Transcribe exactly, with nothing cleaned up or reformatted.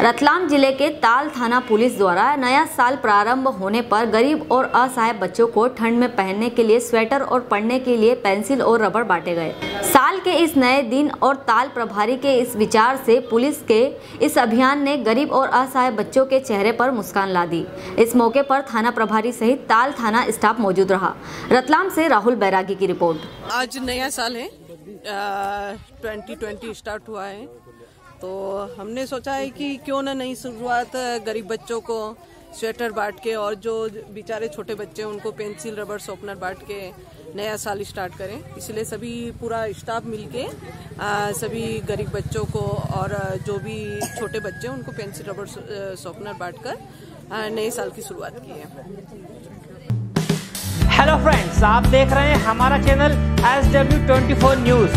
रतलाम जिले के ताल थाना पुलिस द्वारा नया साल प्रारंभ होने पर गरीब और असहाय बच्चों को ठंड में पहनने के लिए स्वेटर और पढ़ने के लिए पेंसिल और रबर बांटे गए। साल के इस नए दिन और ताल प्रभारी के इस विचार से पुलिस के इस अभियान ने गरीब और असहाय बच्चों के चेहरे पर मुस्कान ला दी। इस मौके पर थाना प्रभारी सहित ताल थाना स्टाफ मौजूद रहा। रतलाम से राहुल बैरागी की रिपोर्ट। आज नया साल है, ट्वेंटी ट्वेंटी स्टार्ट हुआ है, तो हमने सोचा है कि क्यों ना नई शुरुआत गरीब बच्चों को स्वेटर बांट के और जो बेचारे छोटे बच्चे हैं उनको पेंसिल रबर शॉर्पनर बांट के नया साल स्टार्ट करें। इसलिए सभी पूरा स्टाफ मिलके सभी गरीब बच्चों को और जो भी छोटे बच्चे हैं उनको पेंसिल रबर शॉर्पनर बांट कर नए साल की शुरुआत की है। हेलो फ्रेंड्स, आप देख रहे हैं हमारा चैनल एस डब्ल्यू चौबीस न्यूज़।